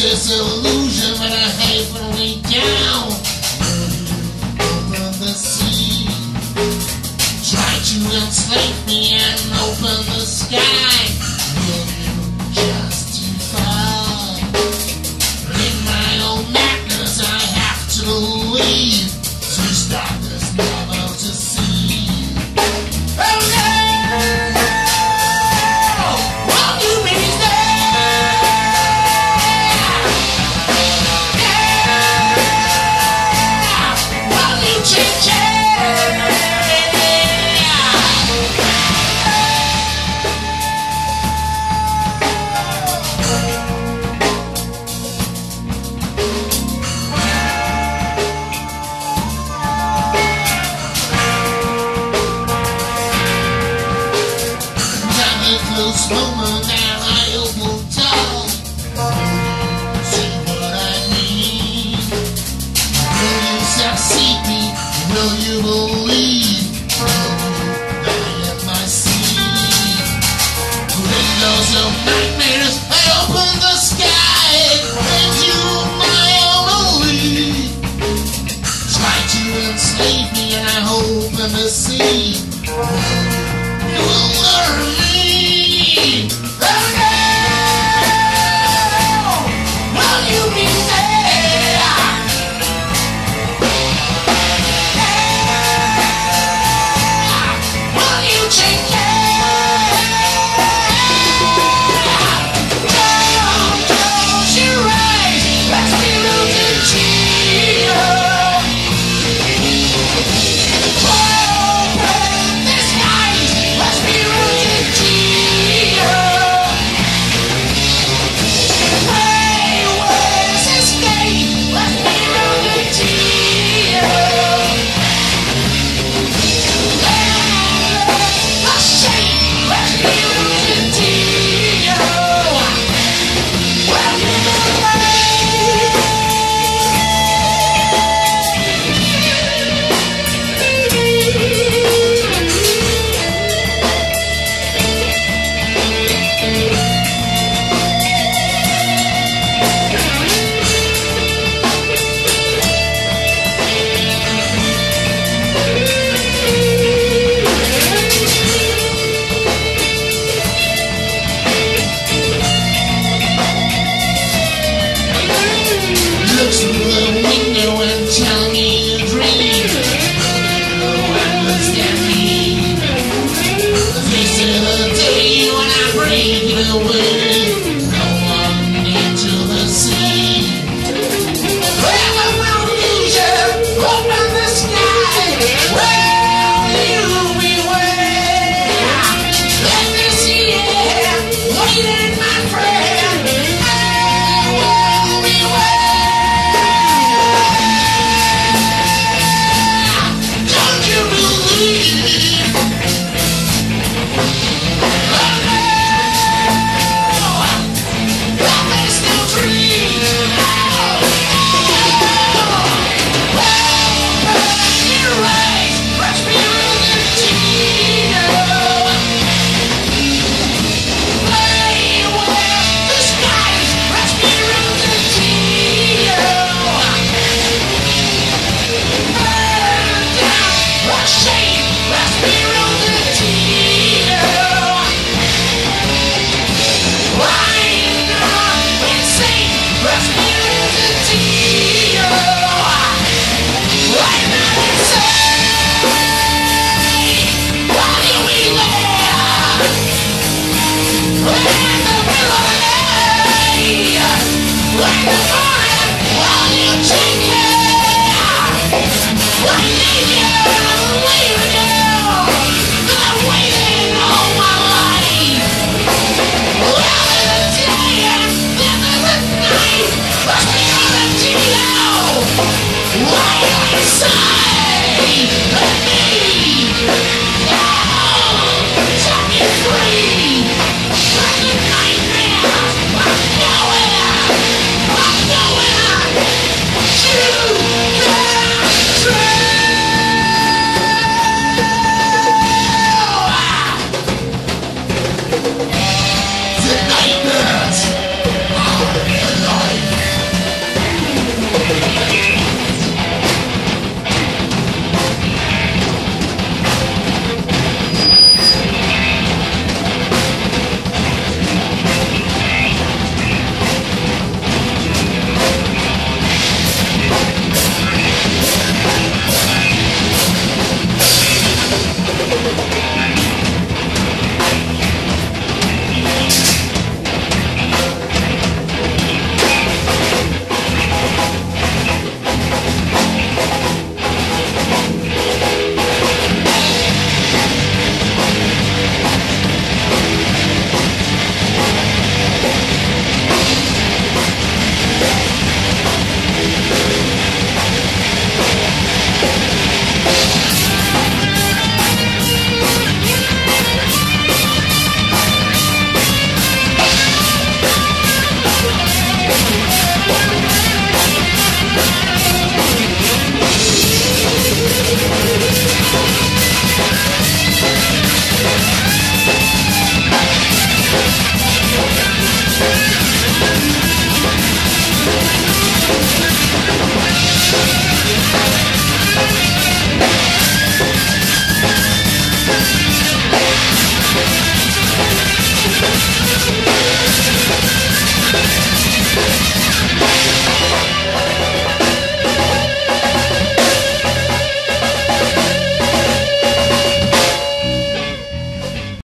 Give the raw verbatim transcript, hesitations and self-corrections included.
This illusion that I hate when we down over the sea. Try to enslave me and open the sky. Will you justify? In my own madness I have to believe to stop this never to see. Oh no! This moment that I will tell, see what I mean. Will you succeed me? Will you believe? Will you die at my seat? Windows of nightmares, I open the sky and you my only. Try to enslave me and I hope in the sea. You will learn me. Let's get into tea.